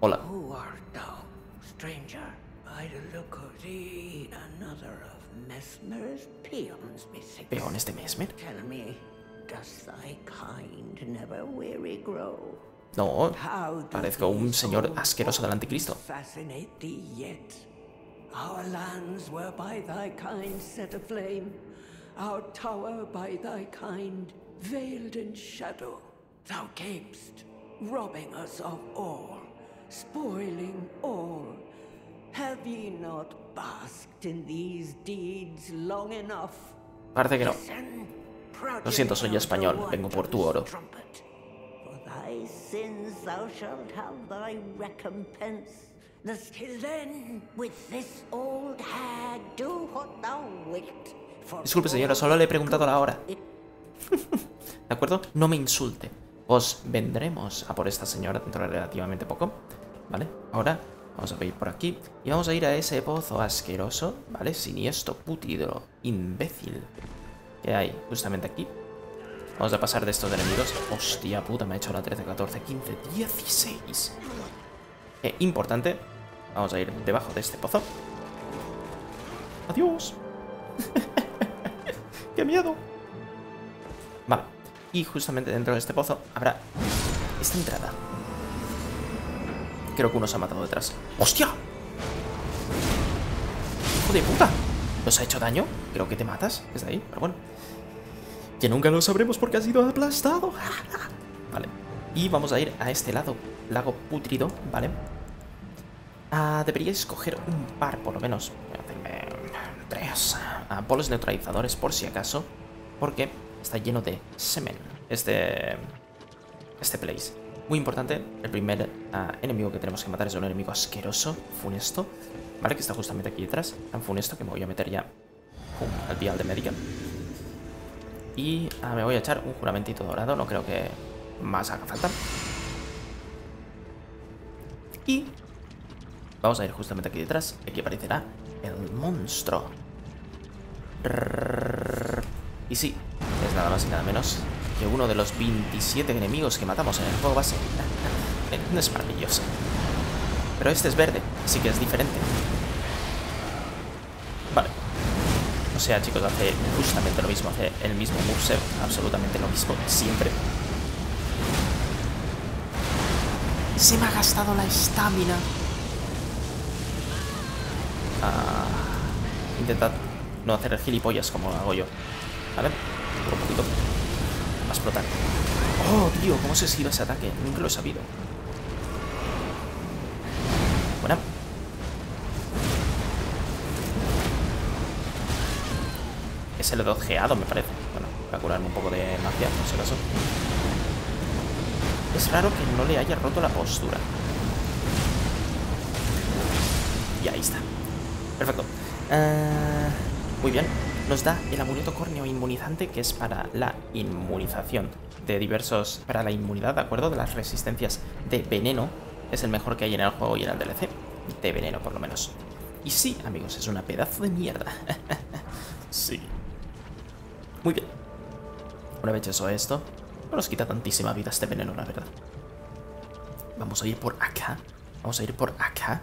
Hola. Who art thou, stranger? By the look of thee, another of Mesmer's peons methinks. Peones de Mesmer. Tell me, does thy kind never weary grow? No, parezco un señor asqueroso del anticristo. Fascinate thee yet. Our lands were by thy kind set aflame. Our tower by thy kind veiled in shadow. Thou camest, robbing us of all, spoiling all. Have ye not basked in these deeds long enough? Parece que no. Lo siento, soy español. Vengo por tu oro. For thy sins thou shalt have thy recompense. Till then, with this old hag, do what thou wilt. Disculpe, señora, solo le he preguntado la hora. ¿De acuerdo? No me insulte. Os vendremos a por esta señora dentro de relativamente poco. Vale, ahora vamos a ir por aquí. Y vamos a ir a ese pozo asqueroso, ¿vale? Siniestro, putido, imbécil. Que hay justamente aquí. Vamos a pasar de estos enemigos. Hostia puta, me ha hecho la trece, catorce, quince, dieciséis. Eh, importante. Vamos a ir debajo de este pozo. Adiós. ¡Qué miedo! Vale. Y justamente dentro de este pozo habrá esta entrada. Creo que uno se ha matado detrás. ¡Hostia! ¡Hijo de puta! ¿Nos ha hecho daño? Creo que te matas desde ahí, pero bueno. Que nunca lo sabremos porque has sido aplastado. Vale. Y vamos a ir a este lado. Lago putrido, ¿vale? Ah, deberíais coger un par, por lo menos. Voy a hacerme tres polos neutralizadores, por si acaso. Porque está lleno de semen. Este... Este place. Muy importante, el primer uh, enemigo que tenemos que matar es un enemigo asqueroso, funesto, ¿vale? Que está justamente aquí detrás, tan funesto que me voy a meter ya uh, al vial de Medical. Y uh, me voy a echar un juramentito dorado, no creo que más haga falta. Y vamos a ir justamente aquí detrás, aquí aparecerá el monstruo. Y sí, es nada más y nada menos que uno de los veintisiete enemigos que matamos en el juego base. No es maravilloso. Pero este es verde, así que es diferente. Vale. O sea, chicos, hace justamente lo mismo. Hace el mismo moveset, absolutamente lo mismo, siempre. Se me ha gastado la estamina. Ah, intentad no hacer el gilipollas como lo hago yo. ¿Vale? Un poquito. Va a explotar. Oh, tío, ¿cómo se esquiva ese ataque? Nunca lo he sabido. Buena. Es el dojeado, me parece. Bueno, para curarme un poco de magia, por si acaso. Es raro que no le haya roto la postura. Y ahí está. Perfecto. Uh, muy bien. Nos da el amuleto Córneo Inmunizante, que es para la inmunización de diversos... Para la inmunidad, ¿de acuerdo? De las resistencias de veneno. Es el mejor que hay en el juego y en el D L C. De veneno, por lo menos. Y sí, amigos, es una pedazo de mierda. Sí. Muy bien. Una vez hecho esto... No nos quita tantísima vida este veneno, la verdad. Vamos a ir por acá. Vamos a ir por acá.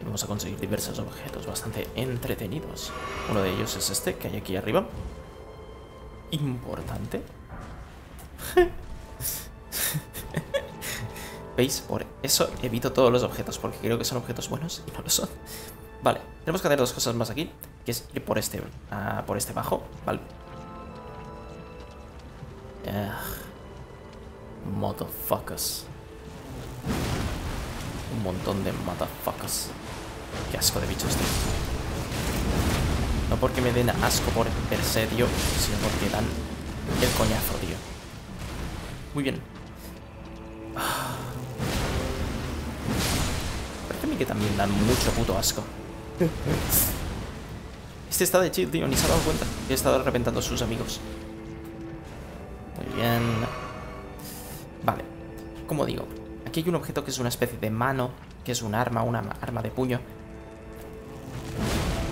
Y vamos a conseguir diversos objetos bastante entretenidos. Uno de ellos es este que hay aquí arriba. Importante. ¿Veis? Por eso evito todos los objetos, porque creo que son objetos buenos y no lo son. Vale, tenemos que hacer dos cosas más aquí, que es ir por este, uh, por este bajo, ¿vale? Ugh. Motherfuckers. Un montón de motherfuckers. Qué asco de bichos, tío. No porque me den asco por per se, tío, sino porque dan el coñazo, tío. Muy bien. Parece a mí que también dan mucho puto asco. Este está de chill, tío, ni se ha dado cuenta. He estado reventando a sus amigos. Muy bien. Vale. Como digo, aquí hay un objeto que es una especie de mano, que es un arma, una arma de puño,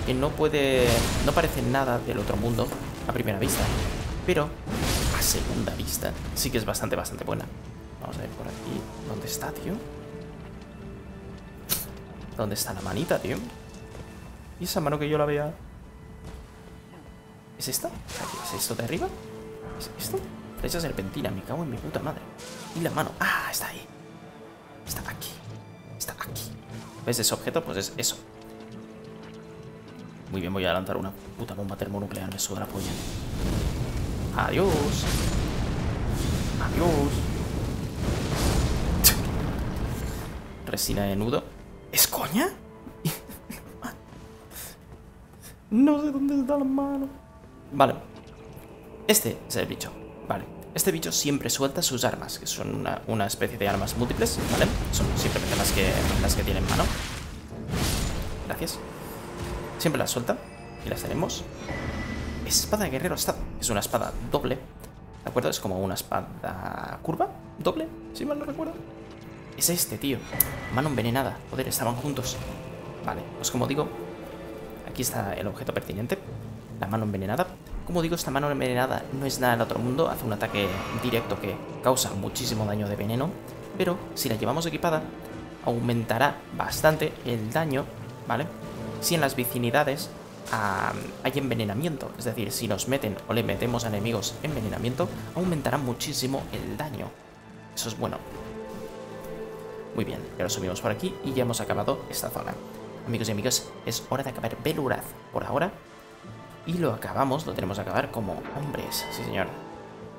que no puede... no parece nada del otro mundo a primera vista, pero a segunda vista sí que es bastante, bastante buena. Vamos a ver por aquí. ¿Dónde está, tío? ¿Dónde está la manita, tío? ¿Y esa mano que yo la vea? ¿Es esta? ¿Es esto de arriba? ¿Es esto? Flecha serpentina, me cago en mi puta madre. Y la mano. ¡Ah! Está ahí. Está aquí. Está aquí. ¿Ves ese objeto? Pues es eso. Muy bien, voy a lanzar una puta bomba termonuclear. Me suda la polla. Adiós. Adiós. Resina de nudo. ¿Es coña? No sé dónde está la mano. Vale. Este es el bicho. Vale. Este bicho siempre suelta sus armas, que son una, una especie de armas múltiples, ¿vale? Son simplemente las que, las que tienen mano. Gracias. Siempre las suelta. Y las tenemos. Espada de Guerrero Astado. Es una espada doble, ¿de acuerdo? Es como una espada curva, doble, si mal no recuerdo. Es este, tío. Mano Envenenada. Joder, estaban juntos. Vale, pues como digo, aquí está el objeto pertinente. La mano envenenada. Como digo, esta mano envenenada no es nada del otro mundo, hace un ataque directo que causa muchísimo daño de veneno, pero si la llevamos equipada, aumentará bastante el daño, ¿vale? Si en las vicinidades ah, hay envenenamiento, es decir, si nos meten o le metemos a enemigos envenenamiento, aumentará muchísimo el daño. Eso es bueno. Muy bien, ya lo subimos por aquí y ya hemos acabado esta zona. Amigos y amigas, es hora de acabar Belurat por ahora. Y lo acabamos, lo tenemos que acabar como hombres. Sí, señor.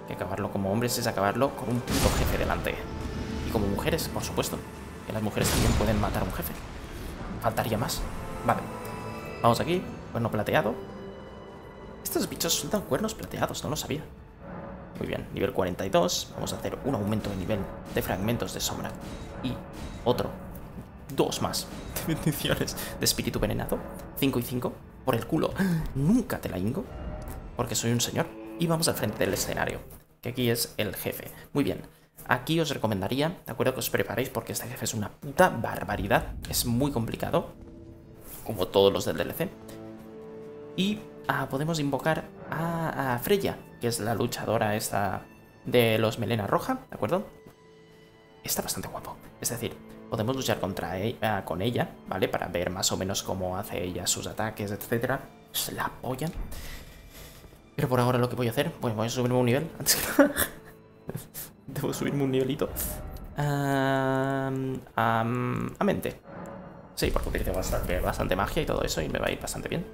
Que acabarlo como hombres es acabarlo con un puto jefe delante. Y como mujeres, por supuesto. Que las mujeres también pueden matar a un jefe. Faltaría más. Vale. Vamos aquí. Cuerno plateado. Estos bichos sueltan cuernos plateados, no lo sabía. Muy bien. Nivel cuarenta y dos. Vamos a hacer un aumento de nivel de fragmentos de sombra. Y otro. Dos más. De bendiciones. De espíritu venenado. cinco y cinco. Por el culo, nunca te la hingo, porque soy un señor. Y vamos al frente del escenario, que aquí es el jefe. Muy bien, aquí os recomendaría, de acuerdo, que os preparéis, porque este jefe es una puta barbaridad. Es muy complicado, como todos los del D L C. Y ah, podemos invocar a, a Freya, que es la luchadora esta de los melena roja, ¿de acuerdo? Está bastante guapo, es decir, podemos luchar contra ella, con ella, ¿vale? Para ver más o menos cómo hace ella sus ataques, etcétera. Se la apoyan. Pero por ahora lo que voy a hacer... Bueno, voy a subirme un nivel. Antes que nada. Debo subirme un nivelito. Um, um, a mente. Sí, porque utilizo bastante, bastante magia y todo eso. Y me va a ir bastante bien.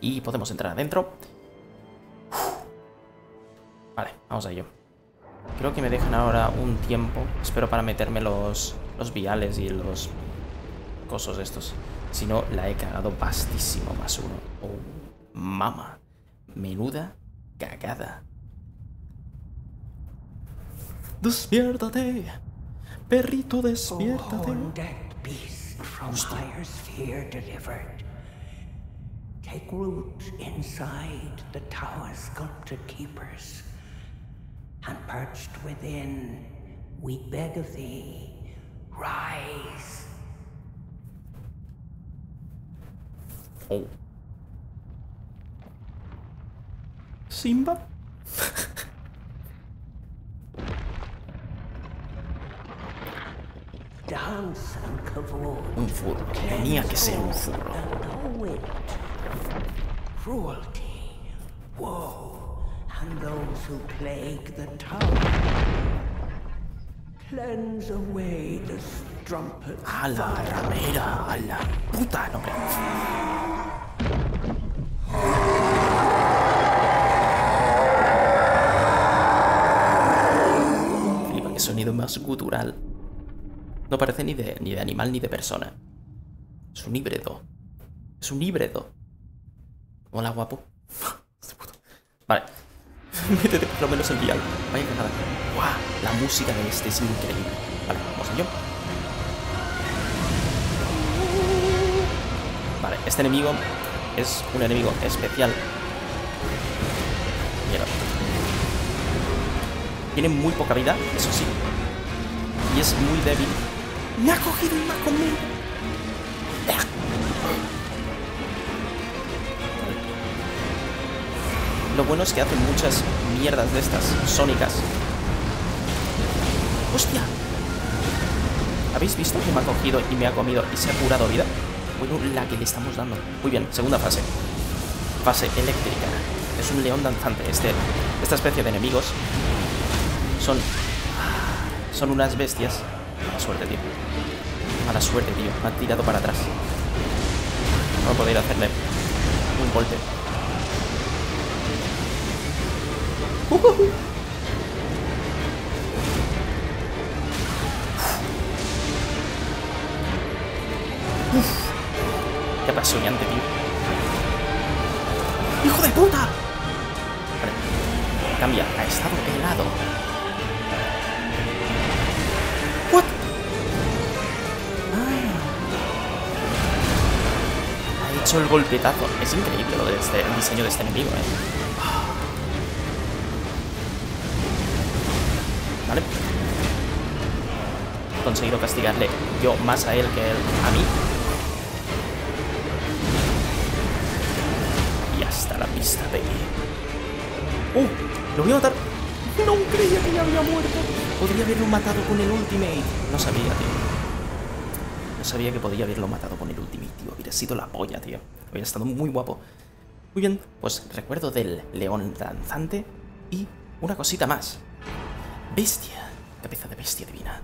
Y podemos entrar adentro. Vale, vamos a ello. Creo que me dejan ahora un tiempo. Espero para meterme los, los viales y los cosos estos. Si no, la he cagado vastísimo. Más uno. Oh, mama. Menuda cagada. Despiértate. Perrito, despiértate. Take root inside the tower sculpted keepers. And perched within, we beg of thee, rise. Oh. Simba? Dance and cavort. Un furro. Tenía que ser un furro. Cruelty. Woe. And those who plague the tower, cleanse away the strumpet. A la ramera, a la puta, no me... sonido más gutural. No parece ni de, ni de animal ni de persona. Es un híbrido. Es un híbrido. Hola, guapo. Vale. Métete por lo menos el dial. Vaya que nada. ¡Guau! La música de este es increíble. Vale, vamos a ello. Vale, este enemigo es un enemigo especial. Mira. Tiene muy poca vida, eso sí. Y es muy débil. ¡Me ha cogido y me ha comido! Lo bueno es que hacen muchas mierdas de estas sónicas. ¡Hostia! ¿Habéis visto que me ha cogido y me ha comido y se ha curado vida? Bueno, la que le estamos dando. Muy bien, segunda fase. Fase eléctrica. Es un león danzante. Este, esta especie de enemigos son... son unas bestias. Mala suerte, tío. Mala suerte, tío. Me han tirado para atrás. No voy a poder hacerle un golpe. Uh, uh, uh. Uf. Qué apasionante, tío. ¡Hijo de puta! Vale. Cambia a estado helado. ¿What? Ay. Ha hecho el golpetazo. Es increíble lo de este, el diseño de este enemigo, eh. ¿Vale? He conseguido castigarle yo más a él que él a mí. Y hasta la pista, baby. ¡Uh! ¡Lo voy a matar! No creía que ya había muerto. Podría haberlo matado con el ultimate. No sabía, tío. No sabía que podía haberlo matado con el ultimate, tío. Hubiera sido la polla, tío. Hubiera estado muy guapo. Muy bien, pues recuerdo del león danzante. Y una cosita más. Bestia, cabeza de bestia divina.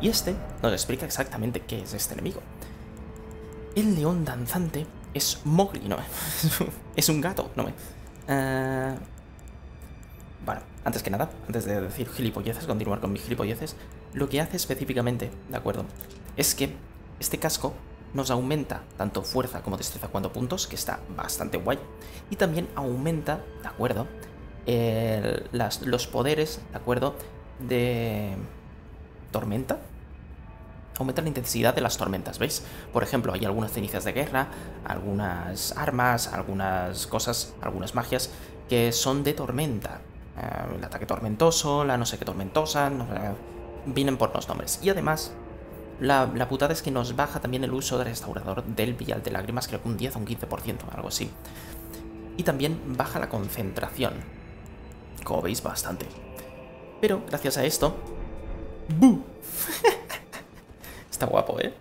Y este nos explica exactamente qué es este enemigo. El león danzante es Mowgli, ¿no? Es un gato, ¿no? Uh... Bueno, antes que nada, antes de decir gilipolleces, continuar con mis gilipolleces, lo que hace específicamente, ¿de acuerdo? Es que este casco nos aumenta tanto fuerza como destreza cuando puntos, que está bastante guay, y también aumenta, ¿de acuerdo? El, las, los poderes, ¿de acuerdo? De tormenta. Aumenta la intensidad de las tormentas, ¿veis? Por ejemplo, hay algunas cenizas de guerra, algunas armas, algunas cosas, algunas magias que son de tormenta. Eh, el ataque tormentoso, la no sé qué tormentosa, no, eh, vienen por los nombres. Y además, la, la putada es que nos baja también el uso del restaurador del vial de lágrimas, creo que un diez o un quince por ciento, algo así. Y también baja la concentración, como veis, bastante. Pero gracias a esto... ¡Bú! Está guapo, ¿eh?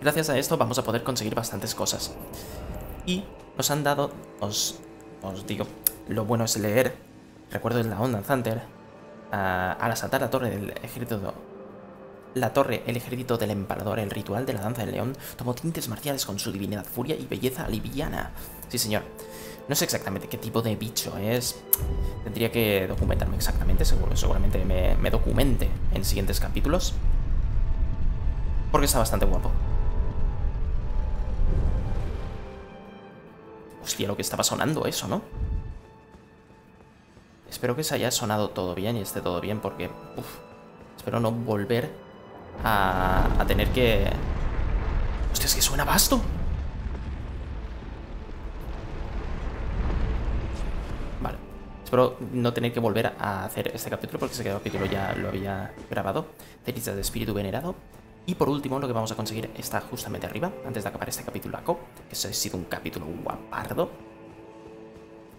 Gracias a esto vamos a poder conseguir bastantes cosas. Y nos han dado... Os, os digo, lo bueno es leer. Recuerdo de la Onda Hunter. Uh, al asaltar la torre del ejército... La torre, el ejército del emperador, el ritual de la danza del león, tomó tintes marciales con su divinidad, furia y belleza liviana. Sí, señor. No sé exactamente qué tipo de bicho es. Tendría que documentarme exactamente. Seguro, seguramente me, me documente en siguientes capítulos. Porque está bastante guapo. Hostia, lo que estaba sonando eso, ¿no? Espero que se haya sonado todo bien y esté todo bien porque... Uf, espero no volver a, a tener que... Hostia, es que suena vasto. Espero no tener que volver a hacer este capítulo porque ese capítulo ya lo había grabado. Cenizas de espíritu venerado. Y por último, lo que vamos a conseguir está justamente arriba, antes de acabar este capítulo acá, que eso ha sido un capítulo guapardo.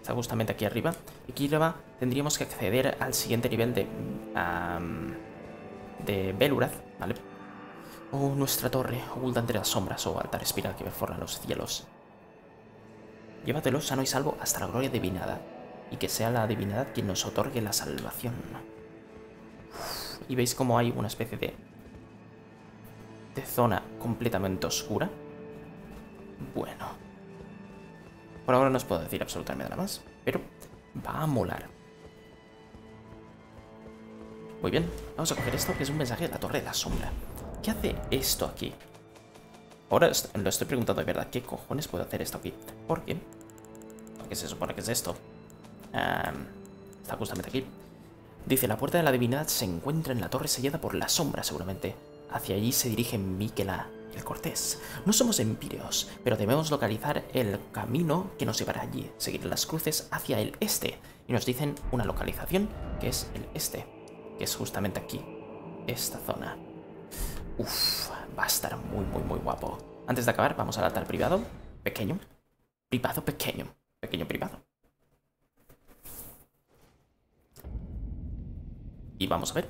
Está justamente aquí arriba. Y aquí arriba tendríamos que acceder al siguiente nivel de... Um, de Belurat, ¿vale? O nuestra torre, oculta entre las sombras, o altar espiral que forra los cielos. Llévatelo sano y salvo hasta la gloria divinada. Y que sea la divinidad quien nos otorgue la salvación. Y veis como hay una especie de... de zona completamente oscura. Bueno. Por ahora no os puedo decir absolutamente nada más. Pero va a molar. Muy bien, vamos a coger esto, que es un mensaje de la Torre de la Sombra. ¿Qué hace esto aquí? Ahora lo estoy preguntando de verdad, ¿qué cojones puedo hacer esto aquí? ¿Por qué? ¿Qué se supone que es esto? Um, está justamente aquí. Dice, la puerta de la divinidad se encuentra en la torre sellada por la sombra, seguramente. Hacia allí se dirige Miquela, el cortés. No somos empíreos, pero debemos localizar el camino que nos llevará allí, seguir las cruces hacia el este. Y nos dicen una localización, que es el este, que es justamente aquí, esta zona. Uf, va a estar muy, muy, muy guapo. Antes de acabar, vamos al altar privado, pequeño, privado, pequeño, pequeño, privado. Y vamos a ver.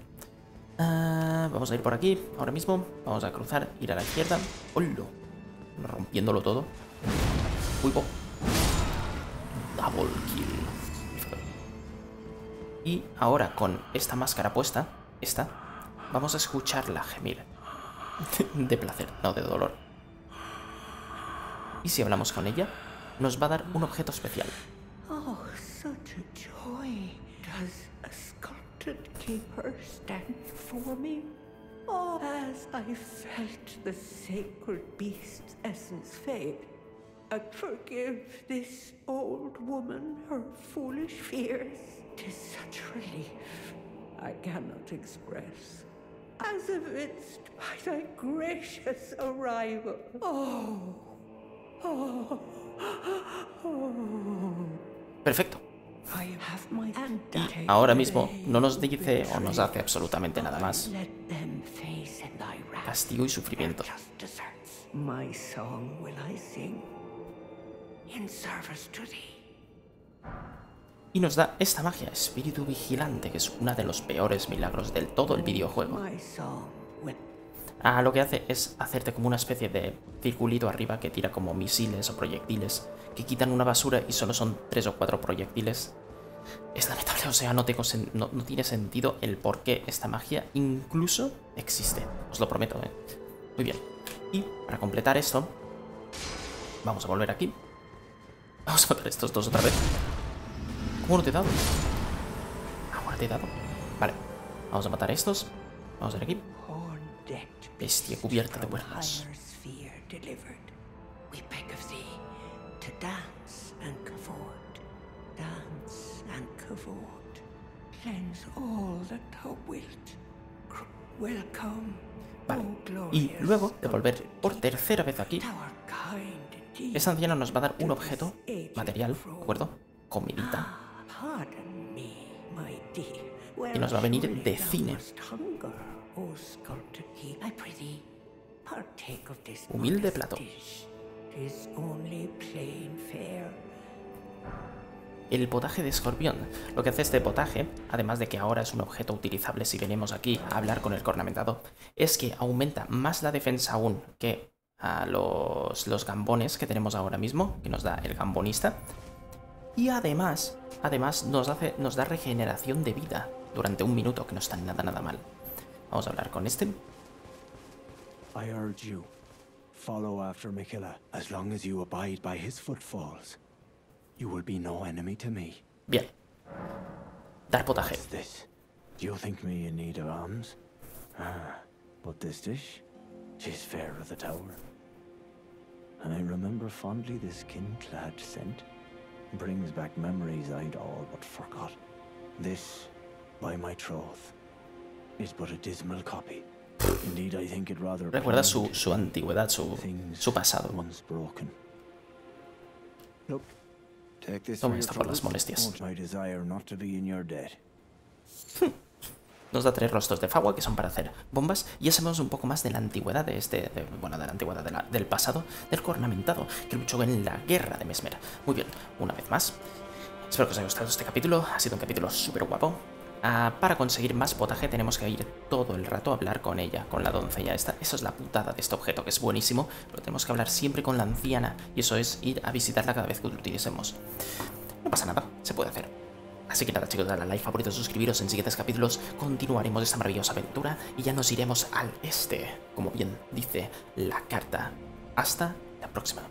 Uh, vamos a ir por aquí ahora mismo. Vamos a cruzar, ir a la izquierda. ¡Holo! Rompiéndolo todo. ¡Uy, po! Double kill. Y ahora con esta máscara puesta, esta, vamos a escucharla gemir. De placer, no de dolor. Y si hablamos con ella, nos va a dar un objeto especial. Oh, such a joy. Does a sculpted keeper stand for me? Oh, as I felt the sacred beast's essence fade, I forgive this old woman her foolish fears. 'Tis such relief I cannot express, as evinced by thy gracious arrival. Oh, oh, oh. Perfecto. Y ahora mismo no nos dice o nos hace absolutamente nada más. Castigo y sufrimiento. Y nos da esta magia, espíritu vigilante, que es uno de los peores milagros del todo el videojuego. Ah, lo que hace es hacerte como una especie de circulito arriba que tira como misiles o proyectiles que quitan una basura y solo son tres o cuatro proyectiles. Es lamentable, o sea, no, tengo sen no, no tiene sentido el por qué esta magia incluso existe. Os lo prometo, ¿eh? Muy bien. Y para completar esto, vamos a volver aquí. Vamos a matar estos dos otra vez. ¿Cómo no te he dado? Ahora te he dado. Vale, vamos a matar estos. Vamos a ver aquí. Bestia cubierta de cuernos. Vale. Y luego de volver por tercera vez aquí, esa anciana nos va a dar un objeto material, ¿de acuerdo? Comidita. Y nos va a venir de cine. Humilde plato. El potaje de escorpión. Lo que hace este potaje, además de que ahora es un objeto utilizable si venimos aquí a hablar con el cornamentado, es que aumenta más la defensa aún que a los, los gambones que tenemos ahora mismo, que nos da el gambonista. Y además, además nos, hace, nos da regeneración de vida durante un minuto, que no está nada nada mal. Vamos a hablar con este. I urge you, follow after Miquela. As long as you abide by his footfalls, you will be no enemy to me. Bien. Dar potaje. Do you think me in need of alms? Ah, but this dish, she's fair of the tower. I remember fondly the skin-clad scent. Brings back memories I'd all but forgot. This, by my troth. Recuerda su, su antigüedad, su, su pasado. Toma esto por las molestias. Nos da tres rostros de fagua que son para hacer bombas. Y ya sabemos un poco más de la antigüedad de este. De, bueno, de la antigüedad de la, del pasado del cornamentado que luchó en la guerra de Mesmer. Muy bien, una vez más. Espero que os haya gustado este capítulo. Ha sido un capítulo súper guapo. Ah, para conseguir más potaje tenemos que ir todo el rato a hablar con ella, con la doncella esta. Eso es la putada de este objeto, que es buenísimo, pero tenemos que hablar siempre con la anciana, y eso es ir a visitarla cada vez que lo utilicemos. No pasa nada, se puede hacer. Así que nada, chicos, dadle a like, favorito, suscribiros. En siguientes capítulos continuaremos esta maravillosa aventura y ya nos iremos al este, como bien dice la carta. Hasta la próxima.